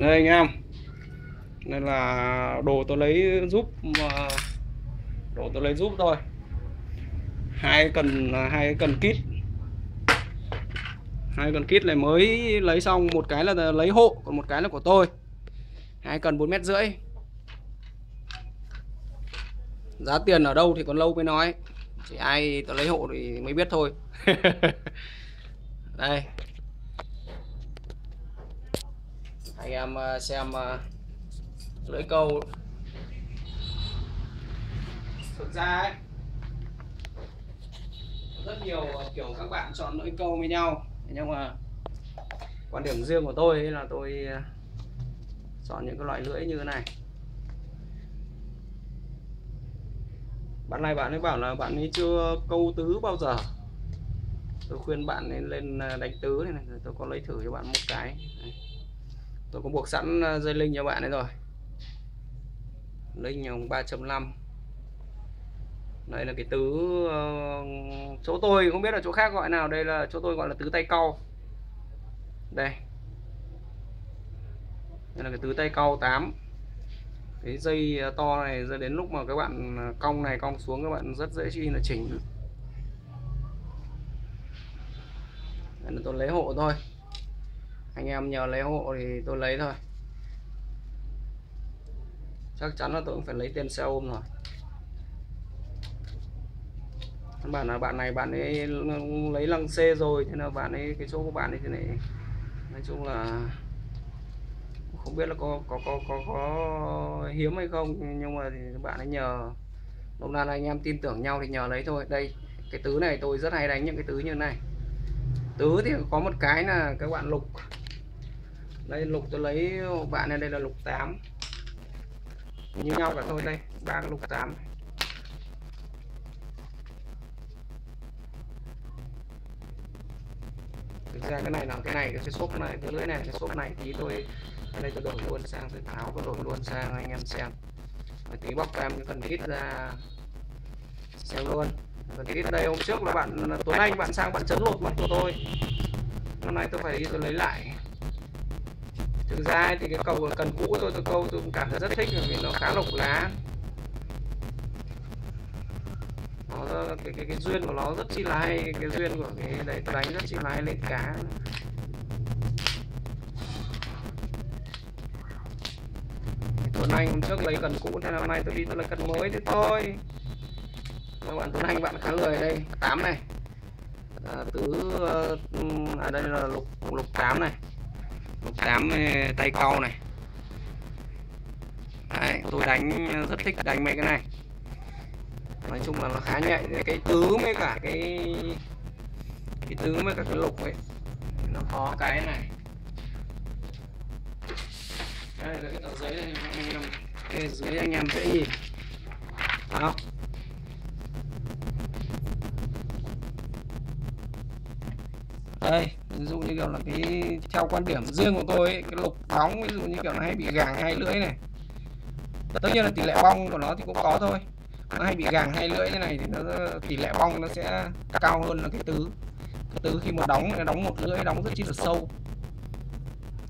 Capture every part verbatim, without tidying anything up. đây anh em. Nên là đồ tôi lấy giúp đồ tôi lấy giúp thôi, hai cần hai cần kit hai cần kit này mới lấy xong, một cái là lấy hộ còn một cái là của tôi. Hai cần bốn mét rưỡi, giá tiền ở đâu thì còn lâu mới nói, chỉ ai tôi lấy hộ thì mới biết thôi. Đây anh em xem lưỡi câu. Thực ra ấy, rất nhiều kiểu các bạn chọn lưỡi câu với nhau, nhưng mà quan điểm riêng của tôi là tôi chọn những cái loại lưỡi như thế này. Bạn này bạn ấy bảo là bạn ấy chưa câu tứ bao giờ, tôi khuyên bạn nên lên đánh tứ này, này. Tôi có lấy thử cho bạn một cái. Đây, tôi có buộc sẵn dây linh cho bạn ấy rồi, linh dòng ba chấm năm. Đây là cái tứ chỗ tôi không biết là chỗ khác gọi nào, đây là chỗ tôi gọi là tứ tay cau. Đây, đây là cái tứ tay cau tám. Cái dây to này ra đến lúc mà các bạn cong này cong xuống các bạn rất dễ chi là chỉnh. Đây là tôi lấy hộ thôi, anh em nhờ lấy hộ thì tôi lấy thôi. Chắc chắn là tôi cũng phải lấy tiền xe ôm rồi. Các bạn là bạn này bạn ấy lấy lăng C rồi, thế là bạn ấy cái chỗ của bạn ấy thế này. Nói chung là không biết là có có có có, có hiếm hay không, nhưng mà thì bạn ấy nhờ, hôm nay anh em tin tưởng nhau thì nhờ lấy thôi. Đây cái tứ này tôi rất hay đánh những cái tứ như thế này. Tứ thì có một cái là các bạn lục. Đây lục tôi lấy bạn này, đây là lục tám. Như nhau cả thôi, đây ba cái lục tám. Thực ra cái này là cái này cái xốp này, cái lưỡi này, cái xốp này tí tôi cái này tôi đổi luôn sang, tôi tháo tôi đổi luôn sang anh em xem. Rồi tí bóc em cái cần ít ra xem luôn. Cần ít ở đây hôm trước là bạn Tuấn Anh bạn sang bạn chấn lột mặt của tôi. Hôm nay tôi phải đi tôi lấy lại. Thực ra thì cái cầu cần cũ tôi tôi câu tôi cũng cảm thấy rất thích vì nó khá lộc lá. Nó, cái, cái, cái duyên của nó rất chi là hay, cái, cái duyên của cái đấy tôi đánh rất chi là hay lên cá. Tuấn Anh hôm trước lấy cần cũ nên hôm nay tôi đi tôi lấy cần mới thế thôi. Các bạn Tuấn Anh bạn khá lười. Đây tám này à, tứ à, đây là lục lục tám này, lục tám tay cau này. Đấy, tôi đánh rất thích đánh mấy cái này. Nói chung là nó khá nhạy, cái tứ với cả cái cái tứ với cả cái lục ấy nó có cái này. Đây là cái tờ giấy này anh em, cái giấy anh em dễ nhìn đó. Đây ví dụ như kiểu là cái theo quan điểm riêng của tôi ấy, cái lục bóng ví dụ như kiểu nó hay bị gàng hai lưỡi này, tất nhiên là tỷ lệ bong của nó thì cũng có thôi. Nó hay bị gàng hai lưỡi thế này thì nó tỷ lệ bong nó sẽ cao hơn là cái tứ. Cái tứ khi mà đóng nó đóng một lưỡi đóng rất chi là sâu.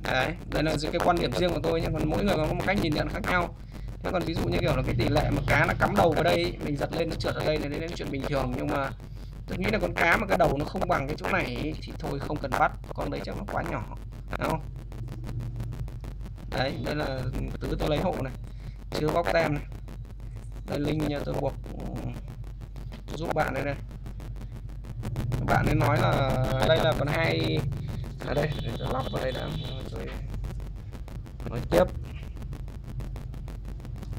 Đấy, đây là cái quan điểm riêng của tôi, nhưng còn mỗi người có một cách nhìn nhận khác nhau. Thế còn ví dụ như kiểu là cái tỷ lệ mà cá nó cắm đầu vào đây, mình giật lên nó trượt ở đây là đến chuyện bình thường, nhưng mà tôi nghĩ là con cá mà cái đầu nó không bằng cái chỗ này thì thôi không cần bắt, con đấy chắc nó quá nhỏ. Đúng không? Đấy, đây là tứ tôi lấy hộ này, chưa bóc tem này. Đây, linh tôi buộc tôi giúp bạn đây này. Bạn ấy nói là đây là còn hai ở à đây để tôi lắp vào đây đã tôi nói tiếp.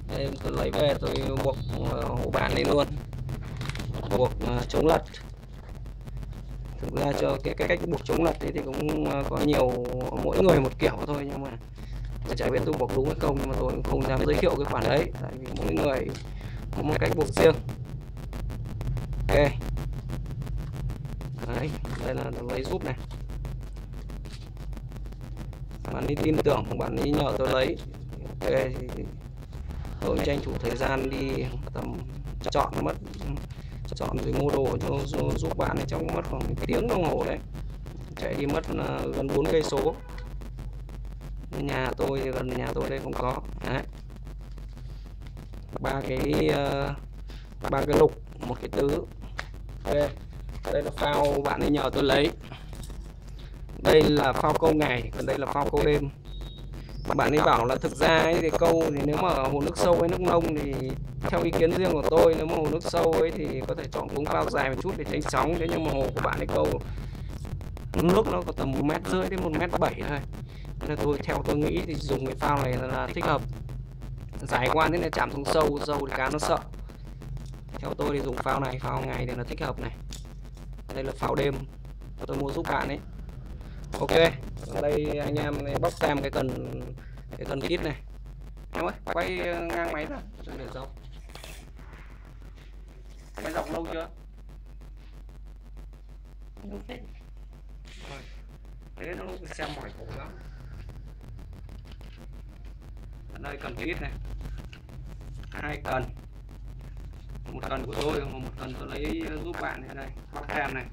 Đây tôi lấy về tôi buộc hộ bạn lên luôn, buộc chống lật. Thực ra cho cái, cái cách buộc chống lật đấy thì cũng có nhiều, mỗi người một kiểu thôi, nhưng mà tôi chả biết tôi buộc đúng hay không, nhưng mà tôi cũng không dám giới thiệu cái khoản đấy, tại vì mỗi người có một cách buộc riêng. Ok. Đấy, đây là tôi lấy giúp này. Bạn đi tin tưởng, bạn đi nhờ tôi lấy. Ok, thì tôi tranh thủ thời gian đi tầm chọn mất, chọn rồi mua đồ cho giúp bạn này trong mất khoảng một tiếng đồng hồ đấy, chạy đi mất gần bốn cây số. nhà tôi, gần nhà tôi đây cũng có đấy. ba cái uh, ba cái lục, một cái tứ. Đây, đây là phao bạn ấy nhờ tôi lấy. Đây là phao câu ngày, còn đây là phao câu đêm. Mà bạn ấy bảo là thực ra ấy, cái câu thì nếu mà hồ nước sâu hay nước nông thì theo ý kiến riêng của tôi, nếu mà hồ nước sâu ấy thì có thể chọn đúng phao dài một chút để tránh sóng. Thế nhưng mà hồ của bạn ấy câu nước nó có tầm một mét rưỡi đến một mét bảy thôi. Nên tôi theo tôi nghĩ thì dùng cái phao này là thích hợp. Dài quan thế này chạm xuống sâu, sâu thì cá nó sợ. Theo tôi thì dùng phao này, phao ngày thì nó thích hợp này. Đây là phao đêm, tôi mua giúp bạn ấy. Ok, đây anh em bóc tem cái cần cái cần kít này. Em ơi, quay ngang máy ra, để dọc. Cái dọc lâu chưa? Thế nó xem mỏi cổ lắm. Đây cần kít này, hai cần, một cần của tôi, một cần tôi lấy giúp bạn này, đây bóc tem này.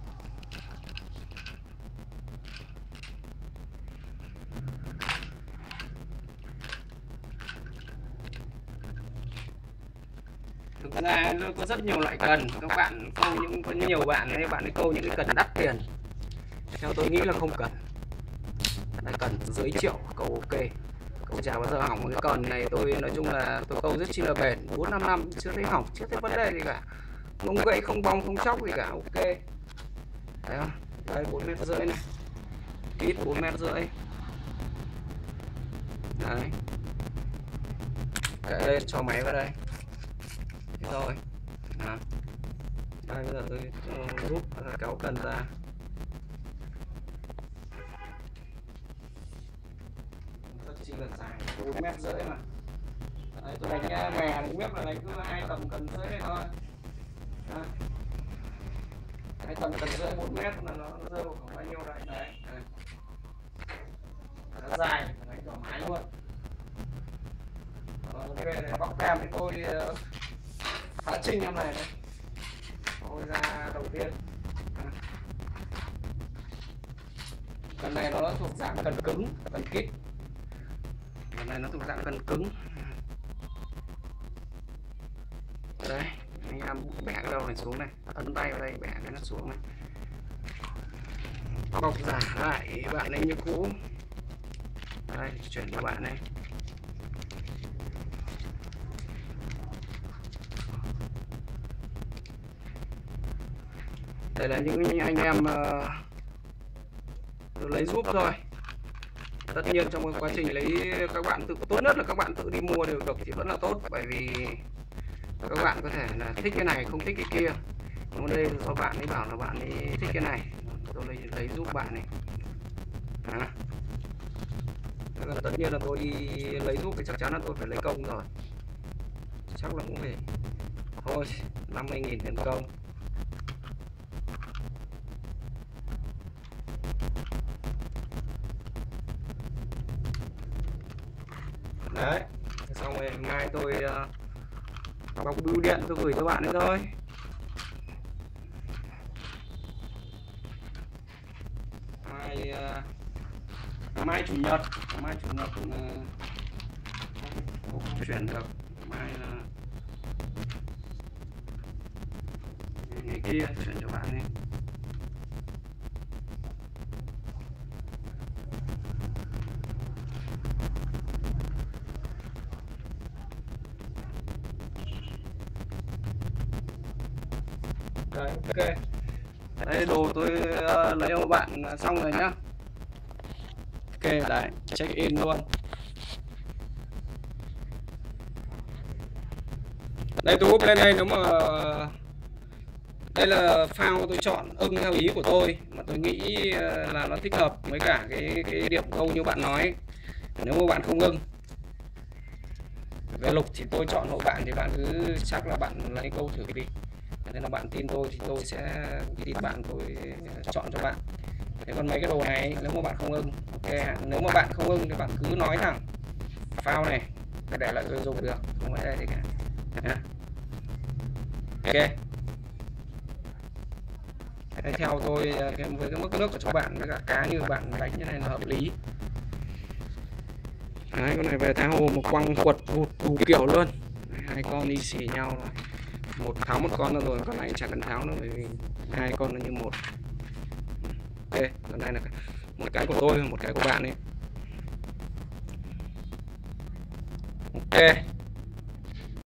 Thực ra nó có rất nhiều loại cần, các bạn câu những có nhiều bạn ấy, bạn ấy câu những cái cần đắt tiền. Theo tôi nghĩ là không cần, là cần dưới triệu câu ok. Câu chả bao giờ hỏng cái cần này, tôi nói chung là tôi câu rất chi là bền, bốn năm năm chưa thấy hỏng, chưa thấy vấn đề gì cả, không gãy, không bong, không chóc gì cả, ok. Đấy không? Đây bốn mét rưỡi này, ít bốn mét rưỡi. Đấy. Để lên cho máy vào đây. Thế rồi. Đó. Đây bây giờ tôi rút kéo cần ra. Chỉ là dài bốn mét rưỡi mà. Đấy, tôi đánh mè cũng biết là đánh cứ hai tầm cần rưỡi này thôi. Đấy. Hai tầm cần rưỡi một mét là nó rơi vào khoảng bao nhiêu đấy. Đấy. Đấy. Nó dài, đánh thoải mái luôn. Ok, này bóc tem thì tôi phá trinh em này đây. Tôi ra đầu tiên. Đấy. Cần này nó thuộc dạng cần cứng, cần kít. Này nó thuộc dạng cần cứng. Đấy, anh em bẻ cái đầu này xuống này, ấn tay vào đây bẻ cái nó xuống này. Bọc giả lại bạn ấy như cũ. Đây, chuyển cho bạn này. Đây là những anh em uh, lấy giúp rồi. Tất nhiên trong quá trình lấy các bạn tự tốt nhất là các bạn tự đi mua đều được thì vẫn là tốt, bởi vì các bạn có thể là thích cái này không thích cái kia. Còn đây do bạn ấy bảo là bạn ấy thích cái này, tôi lấy, lấy giúp bạn này. À. Tất nhiên là tôi đi lấy giúp thì chắc chắn là tôi phải lấy công rồi, chắc là cũng phải thôi năm mươi nghìn tiền công. Đấy, xong rồi mai tôi uh, bọc bưu điện tôi gửi cho bạn ấy thôi. Mai uh, mai chủ nhật, mai chủ nhật cũng uh, chuyển được. Mai là ngày kia chuyển cho bạn ấy. Đấy, ok. Đấy, đồ tôi uh, lấy cho bạn xong rồi nhá. Ok, đấy, check in luôn. Đây tôi úp lên đây, nếu mà đây là phao tôi chọn ưng theo ý của tôi, mà tôi nghĩ là nó thích hợp với cả cái, cái điểm câu như bạn nói. Nếu mà bạn không ưng về lục thì tôi chọn hộ bạn, thì bạn cứ chắc là bạn lấy câu thử đi. Nên là bạn tin tôi thì tôi sẽ tin bạn, tôi chọn cho bạn. Thế còn mấy cái đồ này nếu mà bạn không ưng, ok, nếu mà bạn không ưng thì bạn cứ nói rằng phao này để lại tôi dùng được, không phải đây gì cả. Ok. Thế theo tôi với cái mức nước của các bạn với cả cá như bạn đánh như này là hợp lý. Đấy, con này về tha hồ một quăng quật vụt đủ kiểu luôn. Hai con đi xỉ nhau rồi, một tháo một con rồi, con này chả cần tháo nữa bởi vì hai con nó như một. Ok, còn đây là một cái của tôi, một cái của bạn ấy. Ok.